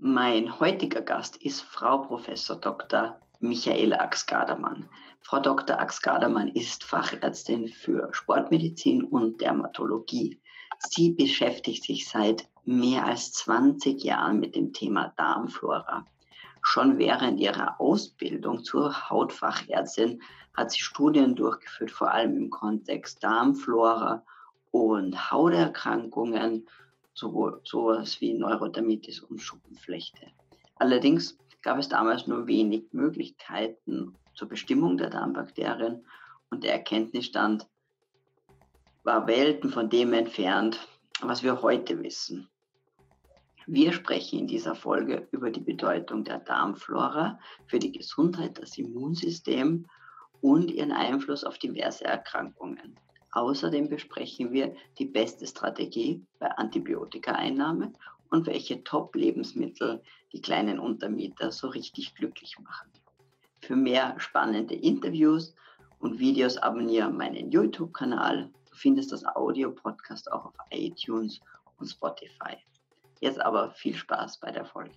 Mein heutiger Gast ist Frau Professor Dr. Michaela Axt-Gadermann. Frau Dr. Axt-Gadermann ist Fachärztin für Sportmedizin und Dermatologie. Sie beschäftigt sich seit mehr als 20 Jahren mit dem Thema Darmflora. Schon während ihrer Ausbildung zur Hautfachärztin hat sie Studien durchgeführt, vor allem im Kontext Darmflora und Hauterkrankungen, sowohl sowas wie Neurodermitis und Schuppenflechte. Allerdings gab es damals nur wenig Möglichkeiten zur Bestimmung der Darmbakterien und der Erkenntnisstand war Welten von dem entfernt, was wir heute wissen. Wir sprechen in dieser Folge über die Bedeutung der Darmflora für die Gesundheit, das Immunsystem und ihren Einfluss auf diverse Erkrankungen. Außerdem besprechen wir die beste Strategie bei Antibiotikaeinnahme und welche Top-Lebensmittel die kleinen Untermieter so richtig glücklich machen. Für mehr spannende Interviews und Videos abonniere meinen YouTube-Kanal. Du findest das Audio-Podcast auch auf iTunes und Spotify. Jetzt aber viel Spaß bei der Folge.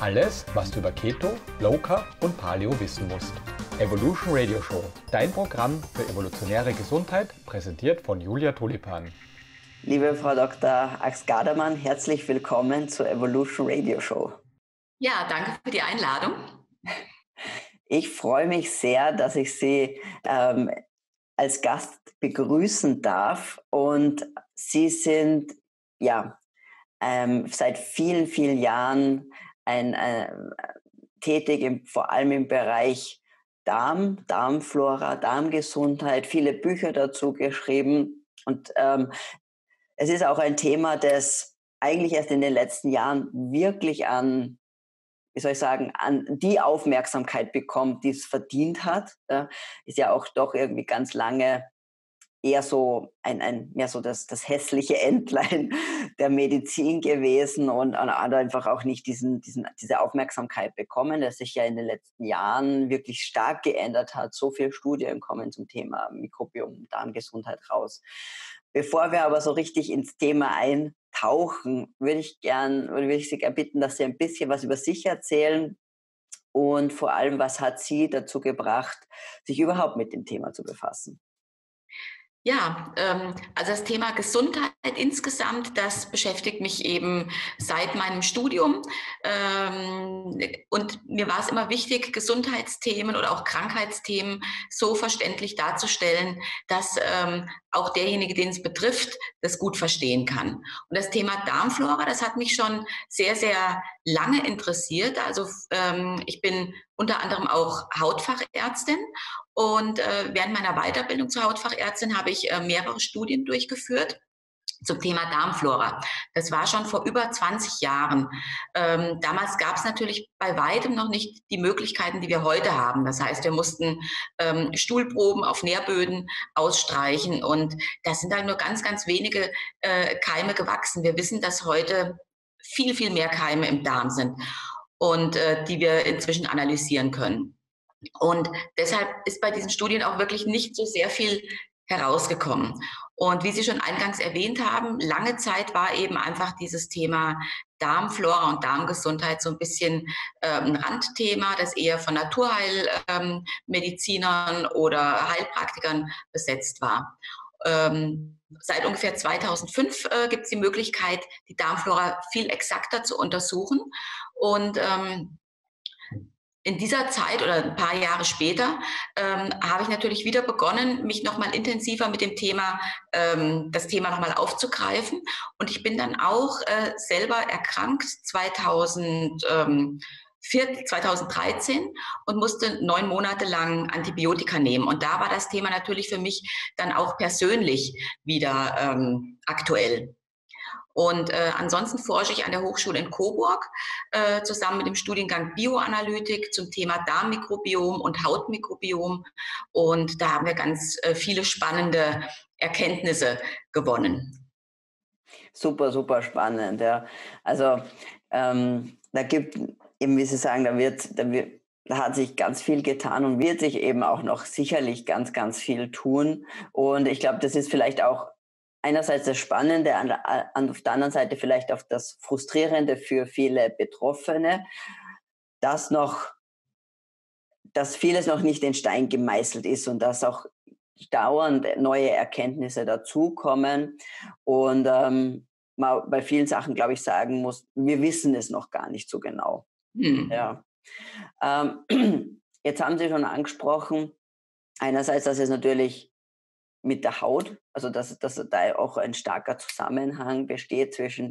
Alles, was du über Keto, Low Carb und Paleo wissen musst. Evolution Radio Show, dein Programm für evolutionäre Gesundheit, präsentiert von Julia Tulipan. Liebe Frau Dr. Axt-Gadermann, herzlich willkommen zur Evolution Radio Show. Ja, danke für die Einladung. Ich freue mich sehr, dass ich Sie als Gast begrüßen darf, und Sie sind ja seit vielen, vielen Jahren tätig, vor allem im Bereich Darm, Darmflora, Darmgesundheit, viele Bücher dazu geschrieben, und es ist auch ein Thema, das eigentlich erst in den letzten Jahren wirklich an die Aufmerksamkeit bekommt, die es verdient hat. Ist ja auch doch irgendwie ganz lange eher so das hässliche Entlein der Medizin gewesen und einfach auch nicht diese Aufmerksamkeit bekommen, das sich ja in den letzten Jahren wirklich stark geändert hat. So viele Studien kommen zum Thema Mikrobiom, Darmgesundheit raus. Bevor wir aber so richtig ins Thema eintauchen, würde ich Sie erbitten, dass Sie ein bisschen was über sich erzählen und vor allem, was hat Sie dazu gebracht, sich überhaupt mit dem Thema zu befassen? Ja, also das Thema Gesundheit insgesamt, das beschäftigt mich eben seit meinem Studium. Und mir war es immer wichtig, Gesundheitsthemen oder auch Krankheitsthemen so verständlich darzustellen, dass auch derjenige, den es betrifft, das gut verstehen kann. Und das Thema Darmflora, das hat mich schon sehr, sehr lange interessiert. Also ich bin unter anderem auch Hautfachärztin. Und während meiner Weiterbildung zur Hautfachärztin habe ich mehrere Studien durchgeführt zum Thema Darmflora. Das war schon vor über 20 Jahren. Damals gab es natürlich bei weitem noch nicht die Möglichkeiten, die wir heute haben. Das heißt, wir mussten Stuhlproben auf Nährböden ausstreichen, und da sind dann nur ganz, ganz wenige Keime gewachsen. Wir wissen, dass heute viel, viel mehr Keime im Darm sind und die wir inzwischen analysieren können. Und deshalb ist bei diesen Studien auch wirklich nicht so sehr viel herausgekommen. Und wie Sie schon eingangs erwähnt haben, lange Zeit war eben einfach dieses Thema Darmflora und Darmgesundheit so ein bisschen ein Randthema, das eher von Naturheilmedizinern oder Heilpraktikern besetzt war. Seit ungefähr 2005 gibt es die Möglichkeit, die Darmflora viel exakter zu untersuchen, und in dieser Zeit oder ein paar Jahre später habe ich natürlich wieder begonnen, mich nochmal intensiver mit dem Thema, das Thema nochmal aufzugreifen. Und ich bin dann auch selber erkrankt 2013 und musste 9 Monate lang Antibiotika nehmen. Und da war das Thema natürlich für mich dann auch persönlich wieder aktuell. Und ansonsten forsche ich an der Hochschule in Coburg zusammen mit dem Studiengang Bioanalytik zum Thema Darmmikrobiom und Hautmikrobiom. Und da haben wir ganz viele spannende Erkenntnisse gewonnen. Super, super spannend. Ja. Also da gibt eben, wie Sie sagen, da hat sich ganz viel getan und wird sich eben auch noch sicherlich ganz, ganz viel tun. Und ich glaube, das ist vielleicht auch einerseits das Spannende, auf der anderen Seite vielleicht auch das Frustrierende für viele Betroffene, dass vieles noch nicht in Stein gemeißelt ist und dass auch dauernd neue Erkenntnisse dazukommen und man bei vielen Sachen, glaube ich, sagen muss, wir wissen es noch gar nicht so genau. Hm. Ja. Jetzt haben Sie schon angesprochen, einerseits, dass es natürlich mit der Haut, also dass da auch ein starker Zusammenhang besteht zwischen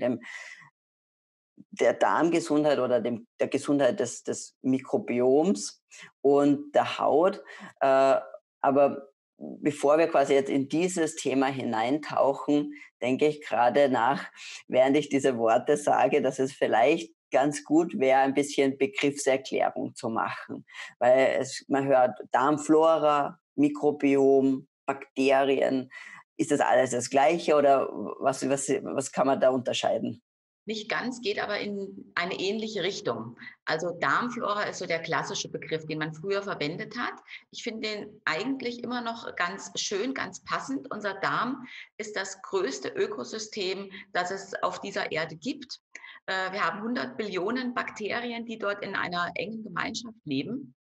der Darmgesundheit oder der Gesundheit des Mikrobioms und der Haut. Aber bevor wir quasi jetzt in dieses Thema hineintauchen, denke ich gerade nach, während ich diese Worte sage, dass es vielleicht ganz gut wäre, ein bisschen Begriffserklärung zu machen. Weil man hört Darmflora, Mikrobiom, Bakterien. Ist das alles das Gleiche oder was kann man da unterscheiden? Nicht ganz, geht aber in eine ähnliche Richtung. Also Darmflora ist so der klassische Begriff, den man früher verwendet hat. Ich finde den eigentlich immer noch ganz schön, ganz passend. Unser Darm ist das größte Ökosystem, das es auf dieser Erde gibt. Wir haben 100 Billionen Bakterien, die dort in einer engen Gemeinschaft leben.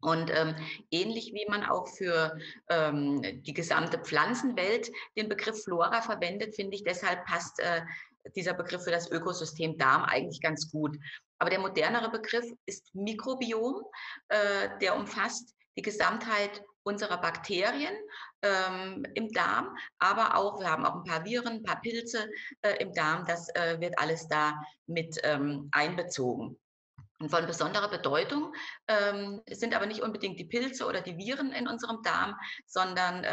Und ähnlich wie man auch für die gesamte Pflanzenwelt den Begriff Flora verwendet, finde ich, deshalb passt dieser Begriff für das Ökosystem Darm eigentlich ganz gut. Aber der modernere Begriff ist Mikrobiom, der umfasst die Gesamtheit unserer Bakterien im Darm, aber auch, wir haben auch ein paar Viren, ein paar Pilze im Darm, das wird alles da mit einbezogen. Und von besonderer Bedeutung sind aber nicht unbedingt die Pilze oder die Viren in unserem Darm, sondern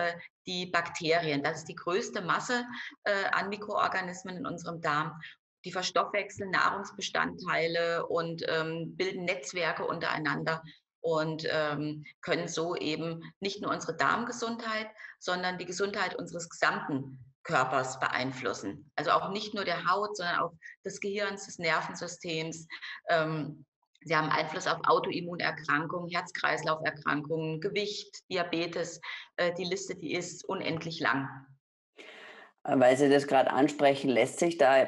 die Bakterien. Das ist die größte Masse an Mikroorganismen in unserem Darm. Die verstoffwechseln Nahrungsbestandteile und bilden Netzwerke untereinander und können so eben nicht nur unsere Darmgesundheit, sondern die Gesundheit unseres gesamten Körpers beeinflussen. Also auch nicht nur der Haut, sondern auch des Gehirns, des Nervensystems. Sie haben Einfluss auf Autoimmunerkrankungen, Herz-Kreislauf-Erkrankungen, Gewicht, Diabetes. Die Liste, die ist unendlich lang. Weil Sie das gerade ansprechen, lässt sich da,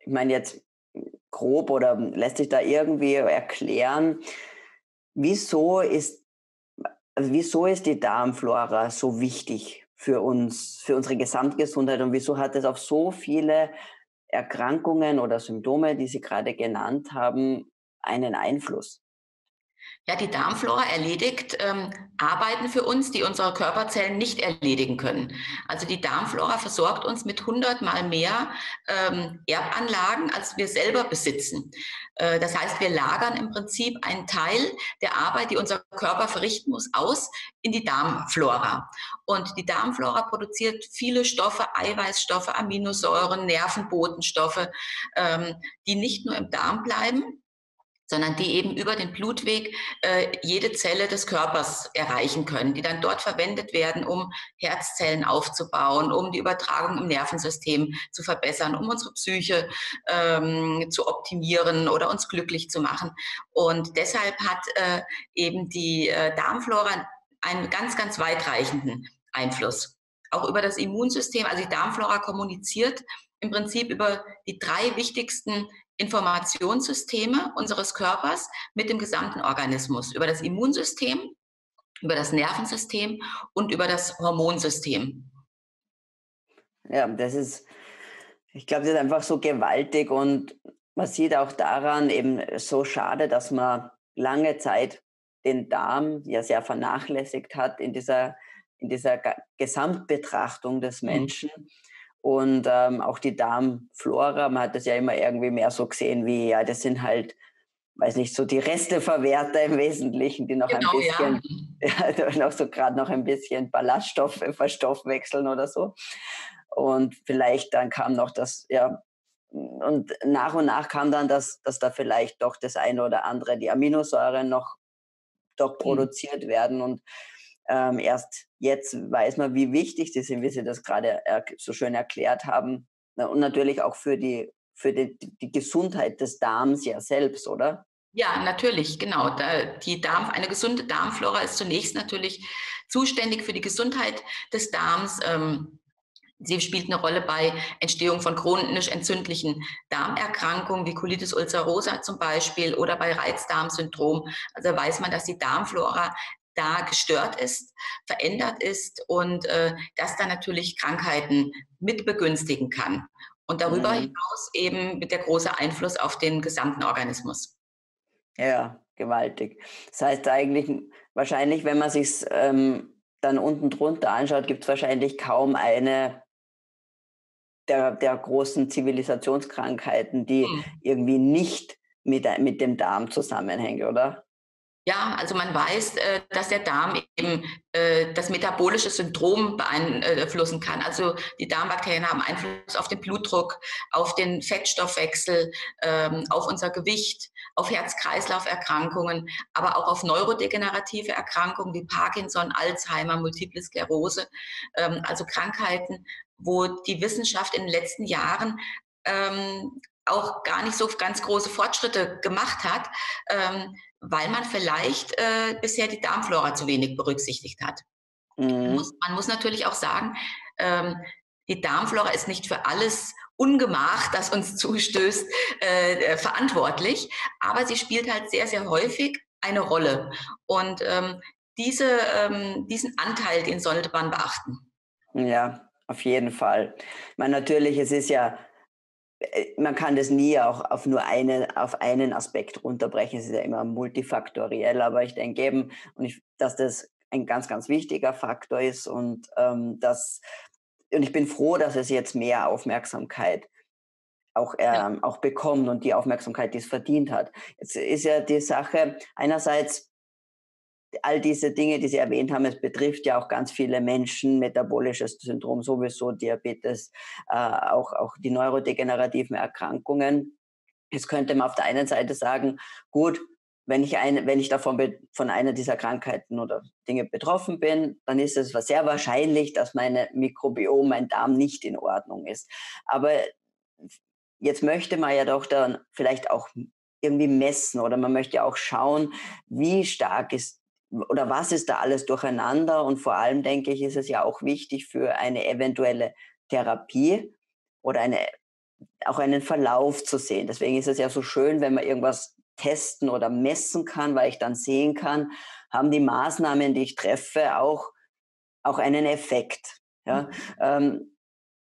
ich meine jetzt grob oder lässt sich da irgendwie erklären, wieso ist die Darmflora so wichtig für uns, für unsere Gesamtgesundheit und wieso hat es auf so viele Erkrankungen oder Symptome, die Sie gerade genannt haben, einen Einfluss? Ja, die Darmflora erledigt Arbeiten für uns, die unsere Körperzellen nicht erledigen können. Also die Darmflora versorgt uns mit 100-mal mehr Erbanlagen, als wir selber besitzen. Das heißt, wir lagern im Prinzip einen Teil der Arbeit, die unser Körper verrichten muss, aus in die Darmflora. Und die Darmflora produziert viele Stoffe, Eiweißstoffe, Aminosäuren, Nervenbotenstoffe, die nicht nur im Darm bleiben, sondern die eben über den Blutweg jede Zelle des Körpers erreichen können, die dann dort verwendet werden, um Herzzellen aufzubauen, um die Übertragung im Nervensystem zu verbessern, um unsere Psyche zu optimieren oder uns glücklich zu machen. Und deshalb hat eben die Darmflora einen ganz, ganz weitreichenden Einfluss. Auch über das Immunsystem, also die Darmflora kommuniziert im Prinzip über die drei wichtigsten Informationssysteme unseres Körpers mit dem gesamten Organismus, über das Immunsystem, über das Nervensystem und über das Hormonsystem. Ja, ich glaube, das ist einfach so gewaltig und man sieht auch daran eben so schade, dass man lange Zeit den Darm ja sehr vernachlässigt hat in dieser Gesamtbetrachtung des Menschen. Und auch die Darmflora, man hat das ja immer irgendwie mehr so gesehen wie, ja, das sind halt, weiß nicht, so die Resteverwerter im Wesentlichen, die noch ein bisschen, noch ein bisschen Ballaststoffe verstoffwechseln oder so. Und vielleicht dann kam noch das, ja, und nach kam dann das, dass da vielleicht doch das eine oder andere, die Aminosäuren noch produziert werden und erst jetzt weiß man, wie wichtig die sind, wie Sie das gerade so schön erklärt haben. Und natürlich auch für die Gesundheit des Darms ja selbst, oder? Ja, natürlich, genau. Eine gesunde Darmflora ist zunächst natürlich zuständig für die Gesundheit des Darms. Sie spielt eine Rolle bei Entstehung von chronisch entzündlichen Darmerkrankungen wie Colitis ulcerosa zum Beispiel oder bei Reizdarmsyndrom. Also weiß man, dass die Darmflora da gestört ist, verändert ist und dass da natürlich Krankheiten mit begünstigen kann. Und darüber hinaus eben der große Einfluss auf den gesamten Organismus. Ja, gewaltig. Das heißt eigentlich, wahrscheinlich, wenn man sich dann unten drunter anschaut, gibt es wahrscheinlich kaum eine der großen Zivilisationskrankheiten, die irgendwie nicht mit dem Darm zusammenhängt, oder? Ja, also man weiß, dass der Darm eben das metabolische Syndrom beeinflussen kann. Also die Darmbakterien haben Einfluss auf den Blutdruck, auf den Fettstoffwechsel, auf unser Gewicht, auf Herz-Kreislauf-Erkrankungen, aber auch auf neurodegenerative Erkrankungen wie Parkinson, Alzheimer, Multiple Sklerose, also Krankheiten, wo die Wissenschaft in den letzten Jahren auch gar nicht so ganz große Fortschritte gemacht hat, weil man vielleicht bisher die Darmflora zu wenig berücksichtigt hat. Man muss natürlich auch sagen, die Darmflora ist nicht für alles Ungemach, das uns zustößt, verantwortlich, aber sie spielt halt sehr, sehr häufig eine Rolle. Und diesen Anteil, den sollte man beachten. Ja, auf jeden Fall. Ich meine, natürlich, es ist ja, man kann das nie auch auf nur einen Aspekt runterbrechen. Es ist ja immer multifaktoriell, aber ich denke eben, dass das ein ganz, ganz wichtiger Faktor ist und und ich bin froh, dass es jetzt mehr Aufmerksamkeit auch, auch bekommt und die Aufmerksamkeit, die es verdient hat. Jetzt ist ja die Sache, einerseits all diese Dinge, die Sie erwähnt haben, es betrifft ja auch ganz viele Menschen, metabolisches Syndrom sowieso, Diabetes, auch die neurodegenerativen Erkrankungen. Jetzt könnte man auf der einen Seite sagen, gut, wenn ich davon von einer dieser Krankheiten oder Dinge betroffen bin, dann ist es sehr wahrscheinlich, dass mein Darm nicht in Ordnung ist. Aber jetzt möchte man ja doch dann vielleicht auch irgendwie messen oder man möchte ja auch schauen, wie stark ist oder was ist da alles durcheinander. Und vor allem, denke ich, ist es ja auch wichtig für eine eventuelle Therapie oder auch einen Verlauf zu sehen. Deswegen ist es ja so schön, wenn man irgendwas testen oder messen kann, weil ich dann sehen kann, haben die Maßnahmen, die ich treffe, auch einen Effekt. Ja?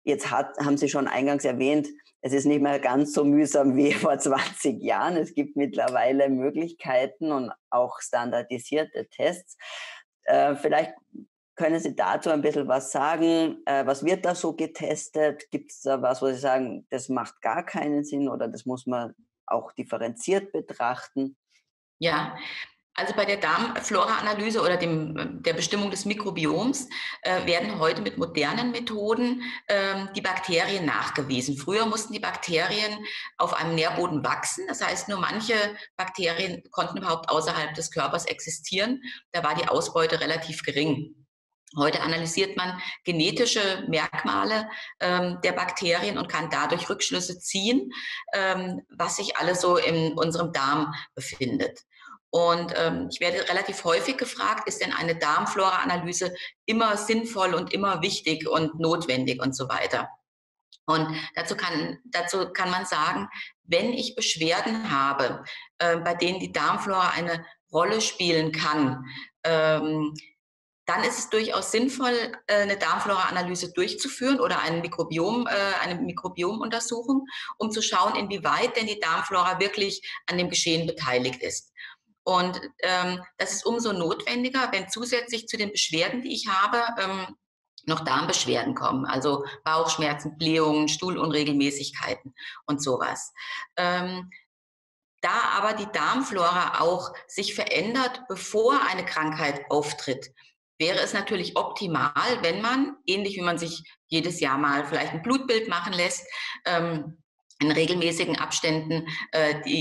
Jetzt haben Sie schon eingangs erwähnt, es ist nicht mehr ganz so mühsam wie vor 20 Jahren. Es gibt mittlerweile Möglichkeiten und auch standardisierte Tests. Vielleicht können Sie dazu ein bisschen was sagen? Was wird da so getestet? Gibt es da was, wo Sie sagen, das macht gar keinen Sinn oder das muss man auch differenziert betrachten? Ja, also bei der Darmflora-Analyse oder der Bestimmung des Mikrobioms werden heute mit modernen Methoden die Bakterien nachgewiesen. Früher mussten die Bakterien auf einem Nährboden wachsen. Das heißt, nur manche Bakterien konnten überhaupt außerhalb des Körpers existieren. Da war die Ausbeute relativ gering. Heute analysiert man genetische Merkmale der Bakterien und kann dadurch Rückschlüsse ziehen, was sich alles so in unserem Darm befindet. Und ich werde relativ häufig gefragt, ist denn eine Darmflora-Analyse immer sinnvoll und immer wichtig und notwendig und so weiter? Und dazu kann man sagen, wenn ich Beschwerden habe, bei denen die Darmflora eine Rolle spielen kann, dann ist es durchaus sinnvoll, eine Darmflora-Analyse durchzuführen oder eine Mikrobiomuntersuchung, um zu schauen, inwieweit denn die Darmflora wirklich an dem Geschehen beteiligt ist. Und das ist umso notwendiger, wenn zusätzlich zu den Beschwerden, die ich habe, noch Darmbeschwerden kommen, also Bauchschmerzen, Blähungen, Stuhlunregelmäßigkeiten und sowas. Da aber die Darmflora auch sich verändert, bevor eine Krankheit auftritt, wäre es natürlich optimal, wenn man, ähnlich wie man sich jedes Jahr mal vielleicht ein Blutbild machen lässt, in regelmäßigen Abständen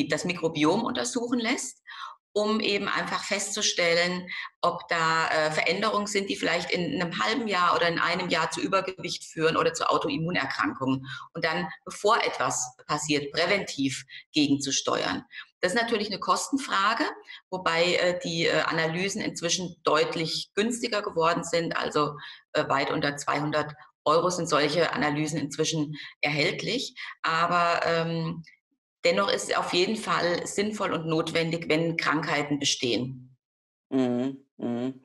das Mikrobiom untersuchen lässt, um eben einfach festzustellen, ob da Veränderungen sind, die vielleicht in einem halben Jahr oder in einem Jahr zu Übergewicht führen oder zu Autoimmunerkrankungen. Und dann, bevor etwas passiert, präventiv gegenzusteuern. Das ist natürlich eine Kostenfrage, wobei die Analysen inzwischen deutlich günstiger geworden sind, also weit unter 200 Euros sind solche Analysen inzwischen erhältlich. Aber dennoch ist es auf jeden Fall sinnvoll und notwendig, wenn Krankheiten bestehen. Mhm. Mhm.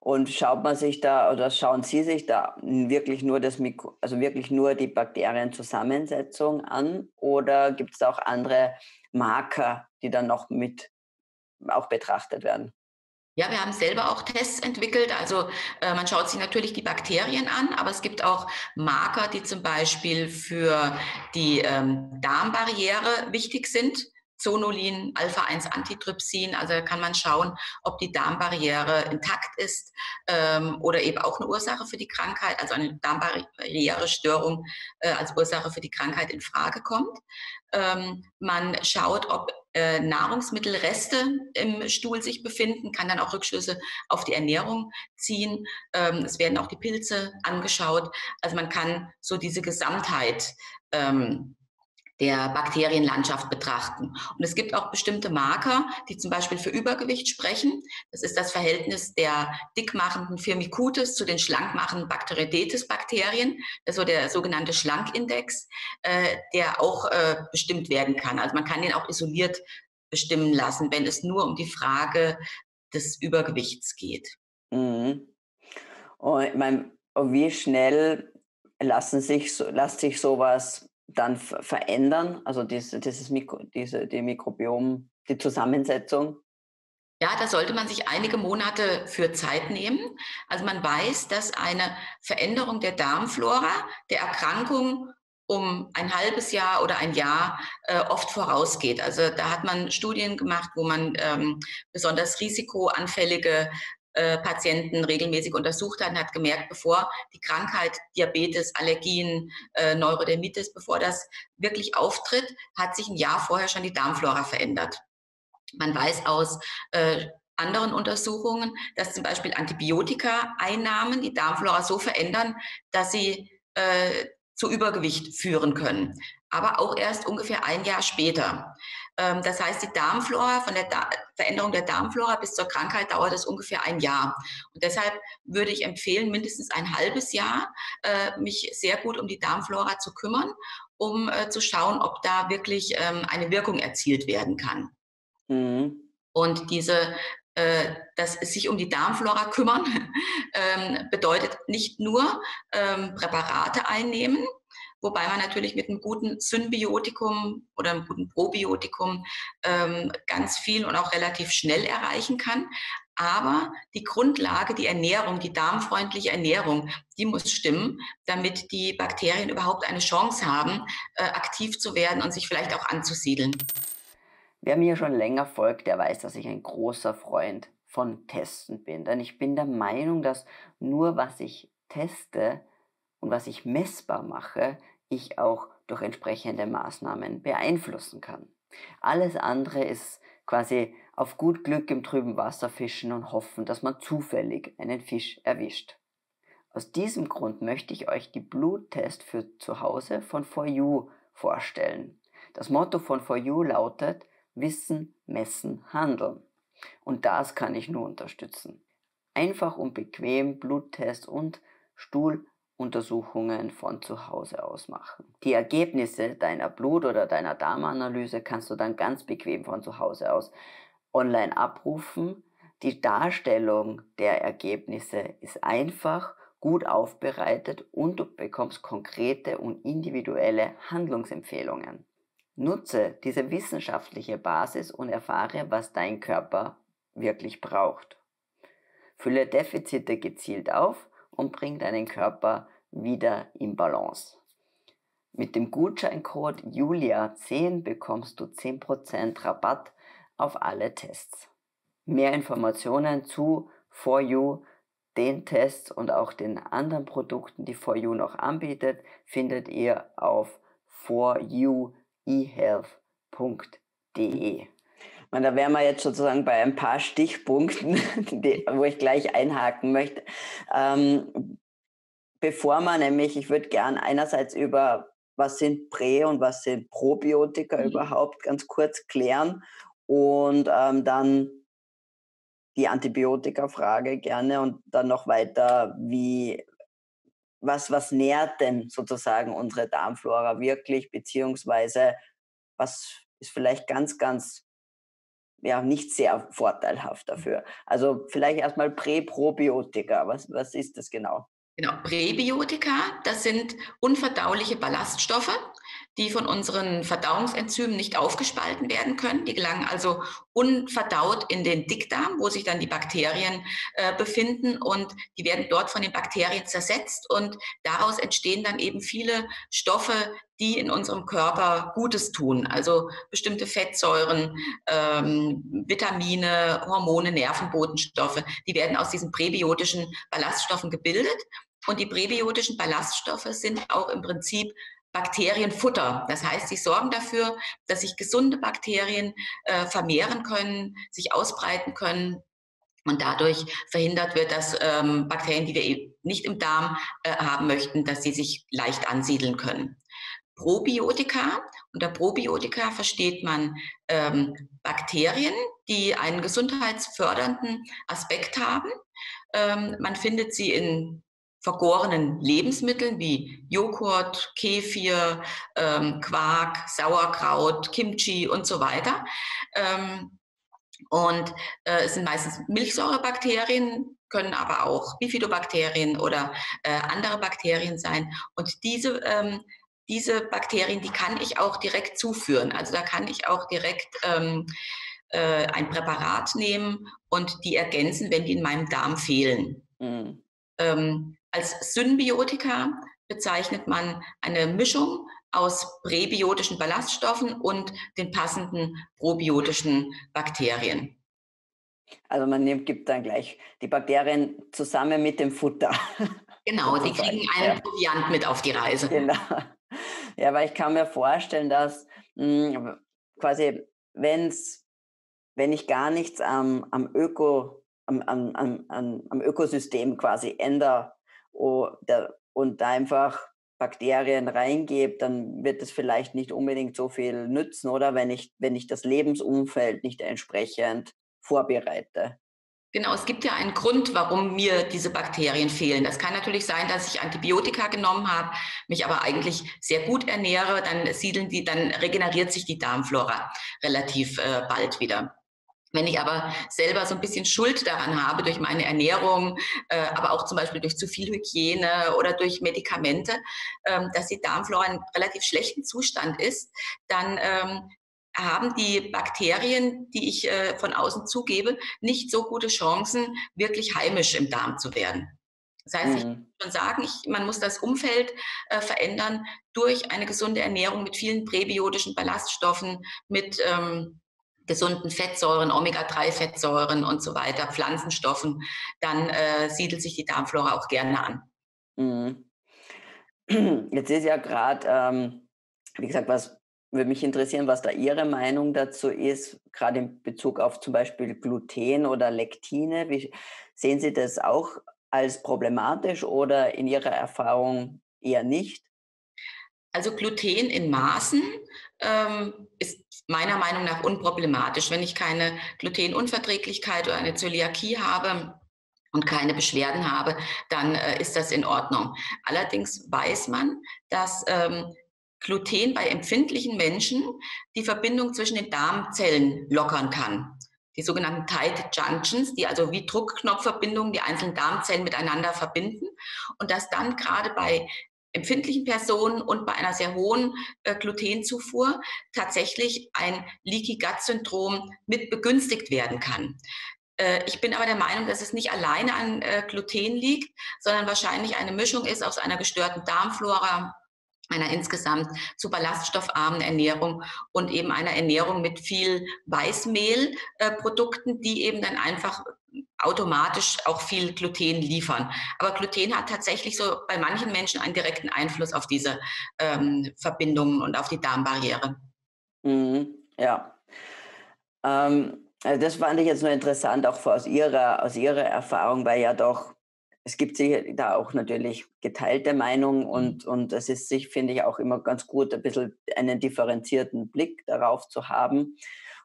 Und schaut man sich da oder schauen Sie sich da wirklich nur die Bakterienzusammensetzung an, oder gibt es auch andere Marker, die dann noch mit auch betrachtet werden? Ja, wir haben selber auch Tests entwickelt. Also man schaut sich natürlich die Bakterien an, aber es gibt auch Marker, die zum Beispiel für die Darmbarriere wichtig sind. Zonulin, Alpha-1-Antitrypsin, also da kann man schauen, ob die Darmbarriere intakt ist oder eben auch eine Ursache für die Krankheit, also eine Darmbarriere-Störung als Ursache für die Krankheit in Frage kommt. Man schaut, ob Nahrungsmittelreste im Stuhl sich befinden, kann dann auch Rückschlüsse auf die Ernährung ziehen. Es werden auch die Pilze angeschaut. Also man kann so diese Gesamtheit der Bakterienlandschaft betrachten. Und es gibt auch bestimmte Marker, die zum Beispiel für Übergewicht sprechen. Das ist das Verhältnis der dickmachenden Firmicutes zu den schlankmachenden Bacteroidetes-Bakterien, also der sogenannte Schlankindex, der auch bestimmt werden kann. Also man kann den auch isoliert bestimmen lassen, wenn es nur um die Frage des Übergewichts geht. Mhm. Und ich meine, wie schnell lässt sich sowas dann verändern, also die Mikrobiom, die Zusammensetzung? Ja, da sollte man sich einige Monate für Zeit nehmen. Also man weiß, dass eine Veränderung der Darmflora der Erkrankung um ein halbes Jahr oder ein Jahr oft vorausgeht. Also da hat man Studien gemacht, wo man besonders risikoanfällige Patienten regelmäßig untersucht hat und hat gemerkt, bevor die Krankheit, Diabetes, Allergien, Neurodermitis, bevor das wirklich auftritt, hat sich ein Jahr vorher schon die Darmflora verändert. Man weiß aus anderen Untersuchungen, dass zum Beispiel Antibiotika-Einnahmen die Darmflora so verändern, dass sie zu Übergewicht führen können, aber auch erst ungefähr ein Jahr später. Das heißt, die Darmflora, von der Veränderung der Darmflora bis zur Krankheit dauert es ungefähr ein Jahr. Und deshalb würde ich empfehlen, mindestens ein halbes Jahr mich sehr gut um die Darmflora zu kümmern, um zu schauen, ob da wirklich eine Wirkung erzielt werden kann. Mhm. Und das sich um die Darmflora kümmern bedeutet nicht nur Präparate einnehmen, wobei man natürlich mit einem guten Symbiotikum oder einem guten Probiotikum ganz viel und auch relativ schnell erreichen kann. Aber die Grundlage, die Ernährung, die darmfreundliche Ernährung, die muss stimmen, damit die Bakterien überhaupt eine Chance haben, aktiv zu werden und sich vielleicht auch anzusiedeln. Wer mir schon länger folgt, der weiß, dass ich ein großer Freund von Testen bin. Denn ich bin der Meinung, dass nur was ich teste und was ich messbar mache, ich auch durch entsprechende Maßnahmen beeinflussen kann. Alles andere ist quasi auf gut Glück im trüben Wasser fischen und hoffen, dass man zufällig einen Fisch erwischt. Aus diesem Grund möchte ich euch die Bluttest für zu Hause von For You vorstellen. Das Motto von For You lautet: Wissen, messen, handeln. Und das kann ich nur unterstützen. Einfach und bequem Bluttests und Stuhluntersuchungen von zu Hause aus machen. Die Ergebnisse deiner Blut- oder deiner Darmanalyse kannst du dann ganz bequem von zu Hause aus online abrufen. Die Darstellung der Ergebnisse ist einfach, gut aufbereitet und du bekommst konkrete und individuelle Handlungsempfehlungen. Nutze diese wissenschaftliche Basis und erfahre, was dein Körper wirklich braucht. Fülle Defizite gezielt auf und bring deinen Körper wieder in Balance. Mit dem Gutscheincode JULIA10 bekommst du 10% Rabatt auf alle Tests. Mehr Informationen zu For You, den Tests und auch den anderen Produkten, die For You noch anbietet, findet ihr auf foryouehealth.de. Und da wären wir jetzt sozusagen bei ein paar Stichpunkten, wo ich gleich einhaken möchte. Bevor man nämlich, ich würde gern einerseits über was sind Prä- und was sind Probiotika überhaupt ganz kurz klären und dann die Antibiotika-Frage gerne und dann noch weiter, wie was nährt denn sozusagen unsere Darmflora wirklich, beziehungsweise was ist vielleicht ganz, ganz, ja, nicht sehr vorteilhaft dafür. Also vielleicht erstmal Präprobiotika. Was ist das genau? Genau, Präbiotika, das sind unverdauliche Ballaststoffe, die von unseren Verdauungsenzymen nicht aufgespalten werden können. Die gelangen also unverdaut in den Dickdarm, wo sich dann die Bakterien befinden, und die werden dort von den Bakterien zersetzt, und daraus entstehen dann eben viele Stoffe, die in unserem Körper Gutes tun, also bestimmte Fettsäuren, Vitamine, Hormone, Nervenbotenstoffe, die werden aus diesen präbiotischen Ballaststoffen gebildet, und die präbiotischen Ballaststoffe sind auch im Prinzip Bakterienfutter. Das heißt, sie sorgen dafür, dass sich gesunde Bakterien vermehren können, sich ausbreiten können und dadurch verhindert wird, dass Bakterien, die wir eben nicht im Darm haben möchten, dass sie sich leicht ansiedeln können. Probiotika. Unter Probiotika versteht man Bakterien, die einen gesundheitsfördernden Aspekt haben. Man findet sie in vergorenen Lebensmitteln wie Joghurt, Kefir, Quark, Sauerkraut, Kimchi und so weiter. Es sind meistens Milchsäurebakterien, können aber auch Bifidobakterien oder andere Bakterien sein. Und diese Bakterien, die kann ich auch direkt zuführen. Also da kann ich auch direkt ein Präparat nehmen und die ergänzen, wenn die in meinem Darm fehlen. Mhm. Als Symbiotika bezeichnet man eine Mischung aus präbiotischen Ballaststoffen und den passenden probiotischen Bakterien. Also man gibt dann gleich die Bakterien zusammen mit dem Futter. Genau, die kriegen einen Proviant mit auf die Reise. Genau. Ja, weil ich kann mir vorstellen, dass quasi, wenn ich gar nichts am Ökosystem quasi ändere und da einfach Bakterien reingebe, dann wird es vielleicht nicht unbedingt so viel nützen, oder wenn ich das Lebensumfeld nicht entsprechend vorbereite. Genau, es gibt ja einen Grund, warum mir diese Bakterien fehlen. Das kann natürlich sein, dass ich Antibiotika genommen habe, mich aber eigentlich sehr gut ernähre, dann regeneriert sich die Darmflora relativ bald wieder. Wenn ich aber selber so ein bisschen Schuld daran habe durch meine Ernährung, aber auch zum Beispiel durch zu viel Hygiene oder durch Medikamente, dass die Darmflora in relativ schlechtem Zustand ist, dann haben die Bakterien, die ich von außen zugebe, nicht so gute Chancen, wirklich heimisch im Darm zu werden. Das heißt, ich kann schon sagen, man muss das Umfeld verändern durch eine gesunde Ernährung mit vielen präbiotischen Ballaststoffen, mit gesunden Fettsäuren, Omega-3-Fettsäuren und so weiter, Pflanzenstoffen. Dann siedelt sich die Darmflora auch gerne an. Mhm. Jetzt ist ja gerade, wie gesagt, würde mich interessieren, was da Ihre Meinung dazu ist, gerade in Bezug auf zum Beispiel Gluten oder Lektine. Wie sehen Sie das auch als problematisch oder in Ihrer Erfahrung eher nicht? Also Gluten in Maßen ist meiner Meinung nach unproblematisch. Wenn ich keine Glutenunverträglichkeit oder eine Zöliakie habe und keine Beschwerden habe, dann ist das in Ordnung. Allerdings weiß man, dass Gluten bei empfindlichen Menschen die Verbindung zwischen den Darmzellen lockern kann. Die sogenannten Tight Junctions, die also wie Druckknopfverbindungen die einzelnen Darmzellen miteinander verbinden. Und dass dann gerade bei empfindlichen Personen und bei einer sehr hohen Glutenzufuhr tatsächlich ein Leaky Gut Syndrom mit begünstigt werden kann. Ich bin aber der Meinung, dass es nicht alleine an Gluten liegt, sondern wahrscheinlich eine Mischung ist aus einer gestörten Darmflora, einer insgesamt zu ballaststoffarmen Ernährung und eben einer Ernährung mit viel Weißmehlprodukten, die eben dann einfach automatisch auch viel Gluten liefern. Aber Gluten hat tatsächlich so bei manchen Menschen einen direkten Einfluss auf diese Verbindungen und auf die Darmbarriere. Mhm, ja. Also das fand ich jetzt nur interessant, auch aus Ihrer Erfahrung, weil ja doch, es gibt da auch natürlich geteilte Meinungen und es ist sich, finde ich, auch immer ganz gut, ein bisschen einen differenzierten Blick darauf zu haben.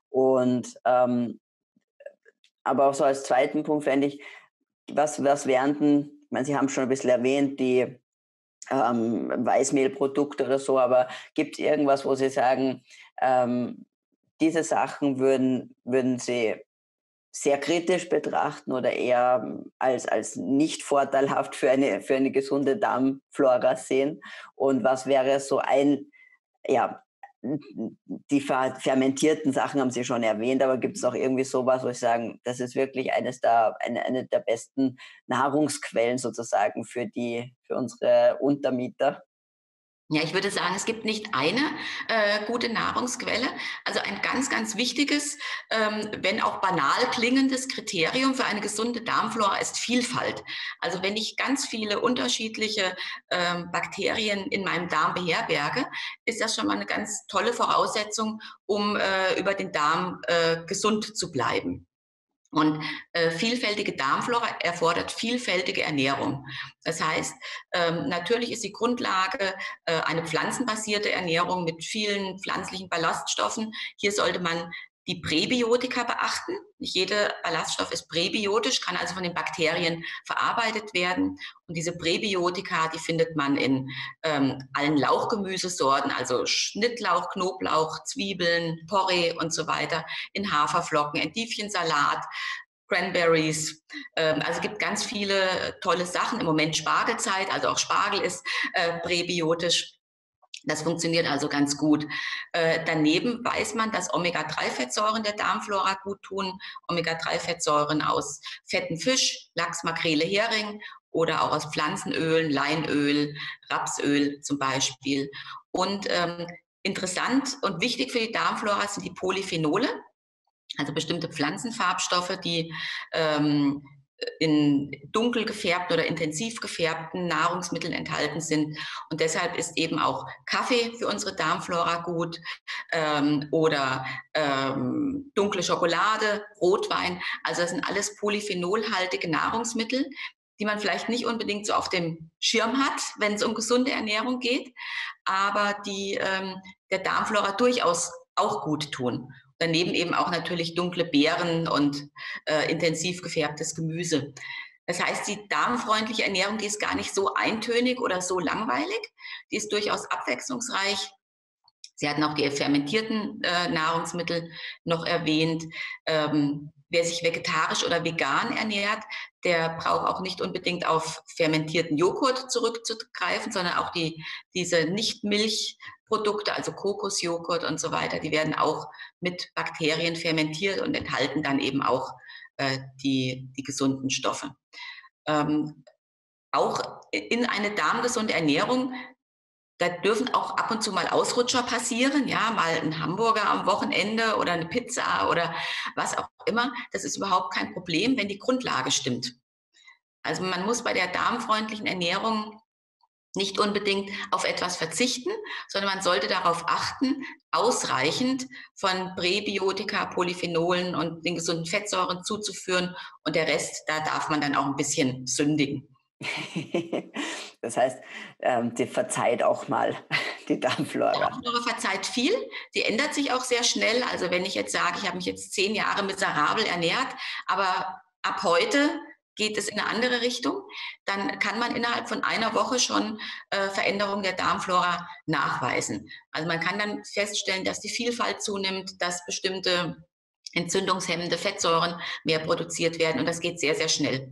Und aber auch so als zweiten Punkt fände ich, was wären denn, ich meine, Sie haben schon ein bisschen erwähnt, die Weißmehlprodukte oder so, aber gibt es irgendwas, wo Sie sagen, diese Sachen würden Sie sehr kritisch betrachten oder eher als nicht vorteilhaft für eine gesunde Darmflora sehen? Und was wäre so die fermentierten Sachen haben Sie schon erwähnt, aber gibt es noch irgendwie sowas, wo ich sagen, das ist wirklich eine der besten Nahrungsquellen sozusagen für unsere Untermieter? Ja, ich würde sagen, es gibt nicht eine gute Nahrungsquelle. Also ein ganz, ganz wichtiges, wenn auch banal klingendes Kriterium für eine gesunde Darmflora ist Vielfalt. Also wenn ich ganz viele unterschiedliche Bakterien in meinem Darm beherberge, ist das schon mal eine ganz tolle Voraussetzung, um über den Darm gesund zu bleiben. Und vielfältige Darmflora erfordert vielfältige Ernährung. Das heißt, natürlich ist die Grundlage eine pflanzenbasierte Ernährung mit vielen pflanzlichen Ballaststoffen. Hier sollte man die Präbiotika beachten. Nicht jeder Ballaststoff ist präbiotisch, kann also von den Bakterien verarbeitet werden. Und diese Präbiotika, die findet man in allen Lauchgemüsesorten, also Schnittlauch, Knoblauch, Zwiebeln, Porree und so weiter, in Haferflocken, Endiviensalat, Cranberries. Also es gibt ganz viele tolle Sachen. Im Moment Spargelzeit, also auch Spargel ist präbiotisch. Das funktioniert also ganz gut. Daneben weiß man, dass Omega-3-Fettsäuren der Darmflora gut tun. Omega-3-Fettsäuren aus fetten Fisch, Lachs, Makrele, Hering oder auch aus Pflanzenölen, Leinöl, Rapsöl zum Beispiel. Und interessant und wichtig für die Darmflora sind die Polyphenole, also bestimmte Pflanzenfarbstoffe, die in dunkel gefärbten oder intensiv gefärbten Nahrungsmitteln enthalten sind. Und deshalb ist eben auch Kaffee für unsere Darmflora gut oder dunkle Schokolade, Rotwein. Also das sind alles polyphenolhaltige Nahrungsmittel, die man vielleicht nicht unbedingt so auf dem Schirm hat, wenn es um gesunde Ernährung geht, aber die der Darmflora durchaus auch gut tun. Daneben eben auch natürlich dunkle Beeren und intensiv gefärbtes Gemüse. Das heißt, die darmfreundliche Ernährung, die ist gar nicht so eintönig oder so langweilig. Die ist durchaus abwechslungsreich. Sie hatten auch die fermentierten Nahrungsmittel noch erwähnt. Wer sich vegetarisch oder vegan ernährt, der braucht auch nicht unbedingt auf fermentierten Joghurt zurückzugreifen, sondern auch diese Nicht-Milchprodukte, also Kokosjoghurt und so weiter, die werden auch mit Bakterien fermentiert und enthalten dann eben auch die gesunden Stoffe. Auch in eine darmgesunde Ernährung, da dürfen auch ab und zu mal Ausrutscher passieren, ja, mal ein Hamburger am Wochenende oder eine Pizza oder was auch immer. Das ist überhaupt kein Problem, wenn die Grundlage stimmt. Also man muss bei der darmfreundlichen Ernährung nicht unbedingt auf etwas verzichten, sondern man sollte darauf achten, ausreichend von Präbiotika, Polyphenolen und den gesunden Fettsäuren zuzuführen. Und der Rest, da darf man dann auch ein bisschen sündigen. Das heißt, die verzeiht auch mal die Darmflora. Die Darmflora verzeiht viel, die ändert sich auch sehr schnell. Also wenn ich jetzt sage, ich habe mich jetzt 10 Jahre miserabel ernährt, aber ab heute geht es in eine andere Richtung, dann kann man innerhalb von einer Woche schon Veränderungen der Darmflora nachweisen. Also man kann dann feststellen, dass die Vielfalt zunimmt, dass bestimmte entzündungshemmende Fettsäuren mehr produziert werden und das geht sehr, sehr schnell.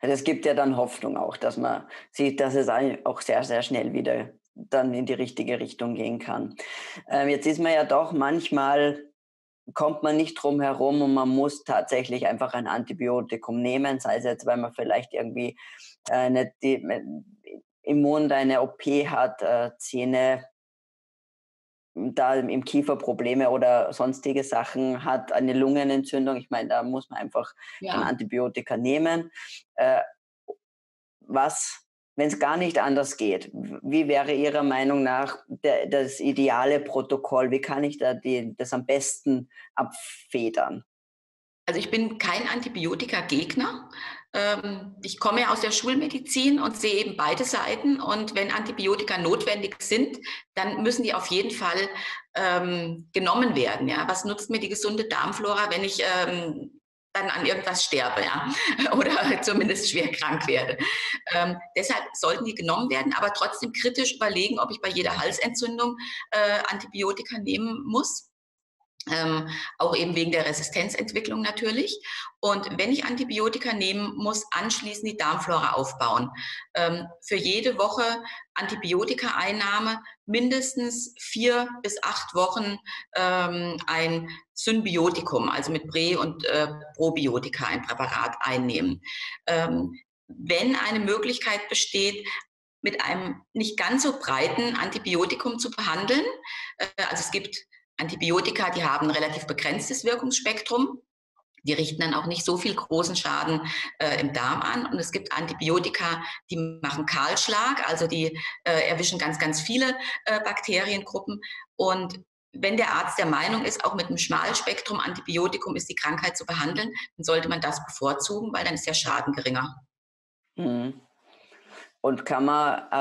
Es gibt ja dann Hoffnung auch, dass man sieht, dass es auch sehr, sehr schnell wieder dann in die richtige Richtung gehen kann. Jetzt ist man ja doch manchmal, kommt man nicht drum herum und man muss tatsächlich einfach ein Antibiotikum nehmen, sei es jetzt, weil man vielleicht irgendwie im Mund eine OP hat, Zähne, da im Kiefer Probleme oder sonstige Sachen hat, eine Lungenentzündung. Ich meine, da muss man einfach ein Antibiotika nehmen. Wenn es gar nicht anders geht, wie wäre Ihrer Meinung nach das ideale Protokoll? Wie kann ich da das am besten abfedern? Also ich bin kein Antibiotika-Gegner. Ich komme ja aus der Schulmedizin und sehe eben beide Seiten. Und wenn Antibiotika notwendig sind, dann müssen die auf jeden Fall genommen werden. Ja? Was nutzt mir die gesunde Darmflora, wenn ich dann an irgendwas sterbe, ja, oder zumindest schwer krank werde. Deshalb sollten die genommen werden, aber trotzdem kritisch überlegen, ob ich bei jeder Halsentzündung Antibiotika nehmen muss. Auch eben wegen der Resistenzentwicklung natürlich. Und wenn ich Antibiotika nehmen muss, anschließend die Darmflora aufbauen. Für jede Woche Antibiotika-Einnahme mindestens 4 bis 8 Wochen ein Symbiotikum, also mit Prä- und Probiotika ein Präparat einnehmen. Wenn eine Möglichkeit besteht, mit einem nicht ganz so breiten Antibiotikum zu behandeln, also es gibt Antibiotika, die haben ein relativ begrenztes Wirkungsspektrum. Die richten dann auch nicht so viel großen Schaden im Darm an. Und es gibt Antibiotika, die machen Kahlschlag, also die erwischen ganz, ganz viele Bakteriengruppen. Und wenn der Arzt der Meinung ist, auch mit einem Schmalspektrum Antibiotikum ist die Krankheit zu behandeln, dann sollte man das bevorzugen, weil dann ist der Schaden geringer. Mhm. Und kann man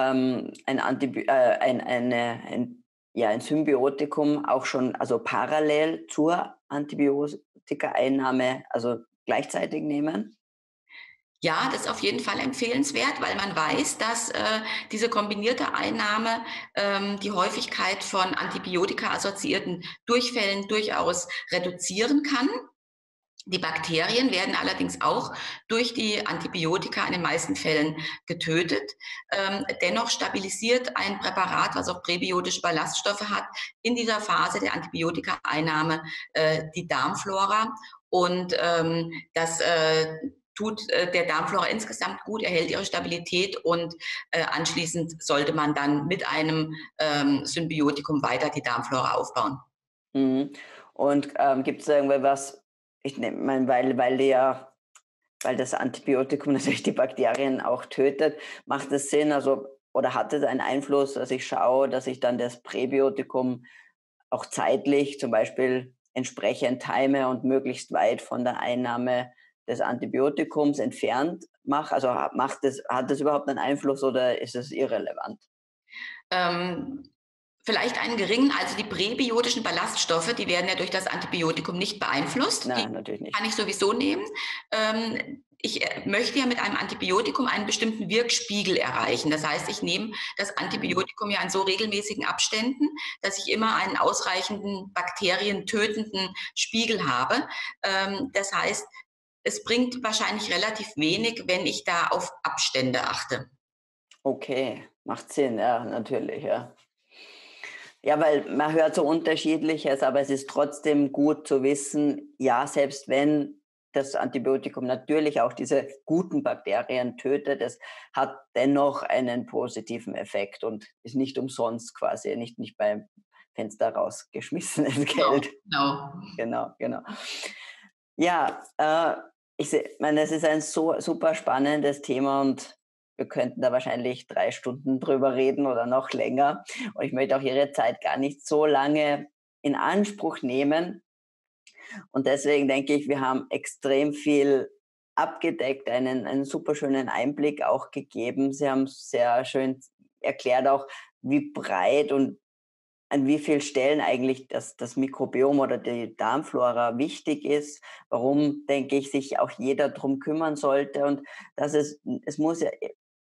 ein Symbiotikum auch schon, also parallel zur Antibiotika-Einnahme, also gleichzeitig nehmen? Ja, das ist auf jeden Fall empfehlenswert, weil man weiß, dass diese kombinierte Einnahme die Häufigkeit von Antibiotika-assoziierten Durchfällen durchaus reduzieren kann. Die Bakterien werden allerdings auch durch die Antibiotika in den meisten Fällen getötet. Dennoch stabilisiert ein Präparat, was auch präbiotische Ballaststoffe hat, in dieser Phase der Antibiotika-Einnahme die Darmflora. Und das tut der Darmflora insgesamt gut, erhält ihre Stabilität und anschließend sollte man dann mit einem Symbiotikum weiter die Darmflora aufbauen. Und gibt es irgendwas? Ich meine, weil das Antibiotikum natürlich die Bakterien auch tötet, macht es Sinn, also oder hat es einen Einfluss, dass ich schaue, dass ich dann das Präbiotikum auch zeitlich zum Beispiel entsprechend time und möglichst weit von der Einnahme des Antibiotikums entfernt mache? Also hat das überhaupt einen Einfluss oder ist es irrelevant? Vielleicht einen geringen, also die präbiotischen Ballaststoffe, die werden ja durch das Antibiotikum nicht beeinflusst. Nein, natürlich nicht. Kann ich sowieso nehmen. Ich möchte ja mit einem Antibiotikum einen bestimmten Wirkspiegel erreichen. Das heißt, ich nehme das Antibiotikum ja in so regelmäßigen Abständen, dass ich immer einen ausreichenden bakterientötenden Spiegel habe. Das heißt, es bringt wahrscheinlich relativ wenig, wenn ich da auf Abstände achte. Okay, macht Sinn, ja, natürlich, ja. Ja, weil man hört so Unterschiedliches, aber es ist trotzdem gut zu wissen, ja, selbst wenn das Antibiotikum natürlich auch diese guten Bakterien tötet, es hat dennoch einen positiven Effekt und ist nicht umsonst quasi, nicht beim Fenster rausgeschmissenes Geld. Genau. Ja, das ist ein so super spannendes Thema und wir könnten da wahrscheinlich 3 Stunden drüber reden oder noch länger. Und ich möchte auch Ihre Zeit gar nicht so lange in Anspruch nehmen. Und deswegen denke ich, wir haben extrem viel abgedeckt, einen super schönen Einblick auch gegeben. Sie haben sehr schön erklärt auch, wie breit und an wie vielen Stellen eigentlich das Mikrobiom oder die Darmflora wichtig ist, warum, denke ich, sich auch jeder darum kümmern sollte. Und dass es muss ja,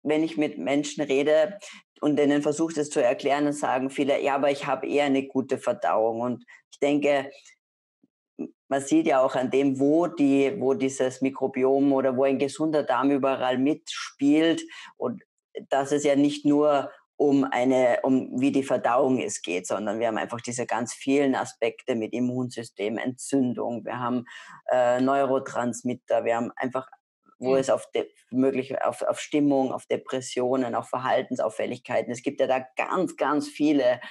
wenn ich mit Menschen rede und denen versuche, das zu erklären, dann sagen viele, ja, aber ich habe eher eine gute Verdauung. Und ich denke, man sieht ja auch an dem, wo dieses Mikrobiom oder wo ein gesunder Darm überall mitspielt und dass es ja nicht nur um wie die Verdauung es geht, sondern wir haben einfach diese ganz vielen Aspekte mit Immunsystem, Entzündung, wir haben Neurotransmitter, wir haben einfach, wo es auf Stimmung, auf Depressionen, auf Verhaltensauffälligkeiten, es gibt ja da ganz, ganz viele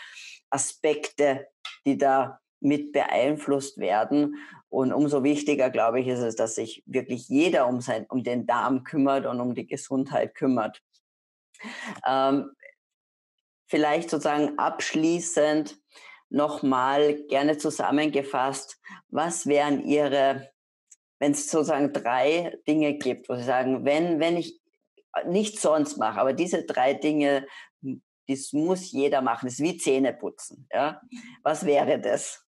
Aspekte, die da mit beeinflusst werden. Und umso wichtiger, glaube ich, ist es, dass sich wirklich jeder um den Darm kümmert und um die Gesundheit kümmert. Vielleicht sozusagen abschließend nochmal gerne zusammengefasst, was wären Ihre, wenn es sozusagen 3 Dinge gibt, wo Sie sagen, wenn ich nichts sonst mache, aber diese 3 Dinge, das muss jeder machen, das ist wie Zähne putzen. Ja? Was wäre das?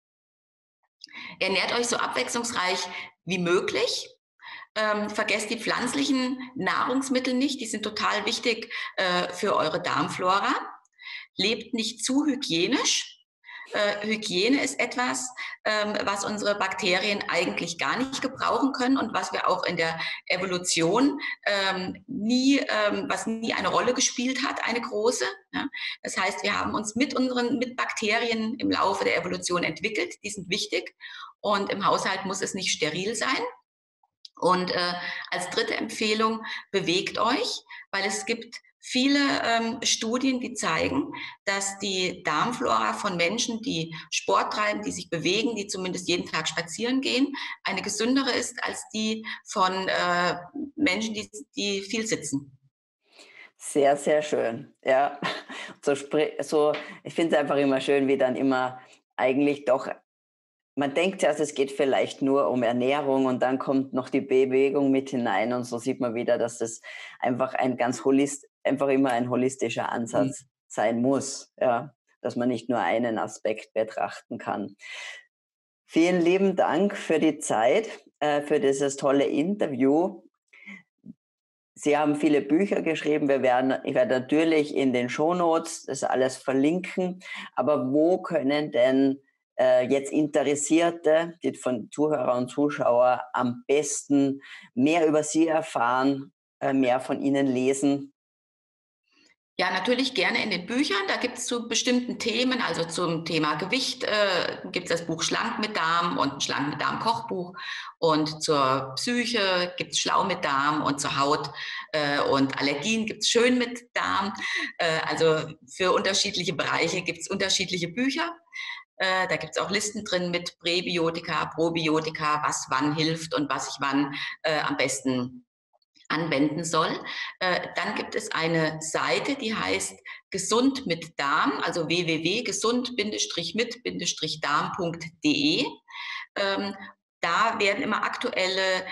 Ernährt euch so abwechslungsreich wie möglich. Vergesst die pflanzlichen Nahrungsmittel nicht, die sind total wichtig für eure Darmflora. Lebt nicht zu hygienisch. Hygiene ist etwas, was unsere Bakterien eigentlich gar nicht gebrauchen können und was wir auch in der Evolution nie eine Rolle gespielt hat, eine große. Ja? Das heißt, wir haben uns mit Bakterien im Laufe der Evolution entwickelt, die sind wichtig und im Haushalt muss es nicht steril sein. Und als dritte Empfehlung, bewegt euch, weil es gibt viele Studien, die zeigen, dass die Darmflora von Menschen, die Sport treiben, die sich bewegen, die zumindest jeden Tag spazieren gehen, eine gesündere ist als die von Menschen, die viel sitzen. Sehr, sehr schön. Ja, ich finde es einfach immer schön, wie dann immer eigentlich doch, man denkt zuerst, es geht vielleicht nur um Ernährung und dann kommt noch die Bewegung mit hinein und so sieht man wieder, dass das einfach ein holistischer Ansatz sein muss, ja, dass man nicht nur einen Aspekt betrachten kann. Vielen lieben Dank für die Zeit, für dieses tolle Interview. Sie haben viele Bücher geschrieben. Ich werde natürlich in den Shownotes das alles verlinken, aber wo können denn jetzt Interessierte, die von Zuhörer und Zuschauer am besten mehr über Sie erfahren, mehr von Ihnen lesen? Ja, natürlich gerne in den Büchern. Da gibt es zu bestimmten Themen, also zum Thema Gewicht, gibt es das Buch Schlank mit Darm und ein Schlank mit Darm Kochbuch. Und zur Psyche gibt es Schlau mit Darm und zur Haut und Allergien gibt es Schön mit Darm. Also für unterschiedliche Bereiche gibt es unterschiedliche Bücher. Da gibt es auch Listen drin mit Präbiotika, Probiotika, was wann hilft und was ich wann am besten anwenden soll. Dann gibt es eine Seite, die heißt Gesund mit Darm, also www.gesund-mit-darm.de. Da werden immer aktuelle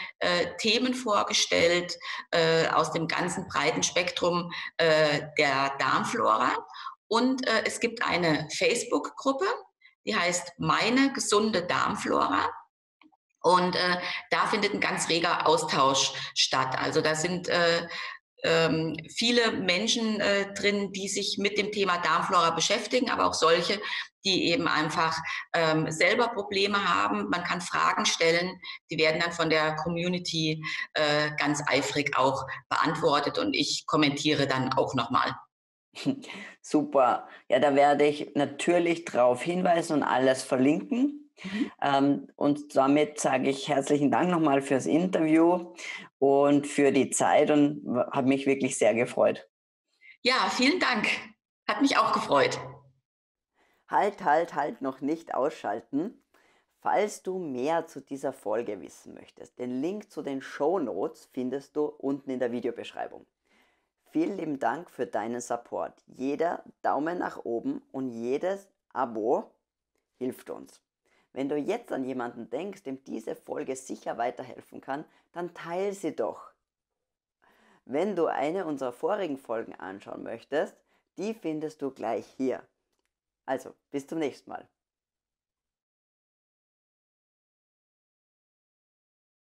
Themen vorgestellt aus dem ganzen breiten Spektrum der Darmflora. Und es gibt eine Facebook-Gruppe, die heißt Meine gesunde Darmflora. Und da findet ein ganz reger Austausch statt. Also da sind viele Menschen drin, die sich mit dem Thema Darmflora beschäftigen, aber auch solche, die eben einfach selber Probleme haben. Man kann Fragen stellen, die werden dann von der Community ganz eifrig auch beantwortet und ich kommentiere dann auch nochmal. Super. Ja, da werde ich natürlich darauf hinweisen und alles verlinken. Und damit sage ich herzlichen Dank nochmal fürs Interview und für die Zeit und habe mich wirklich sehr gefreut. Ja, vielen Dank. Hat mich auch gefreut. Halt, noch nicht ausschalten. Falls du mehr zu dieser Folge wissen möchtest, den Link zu den Shownotes findest du unten in der Videobeschreibung. Vielen lieben Dank für deinen Support. Jeder Daumen nach oben und jedes Abo hilft uns. Wenn du jetzt an jemanden denkst, dem diese Folge sicher weiterhelfen kann, dann teile sie doch. Wenn du eine unserer vorigen Folgen anschauen möchtest, die findest du gleich hier. Also, bis zum nächsten Mal.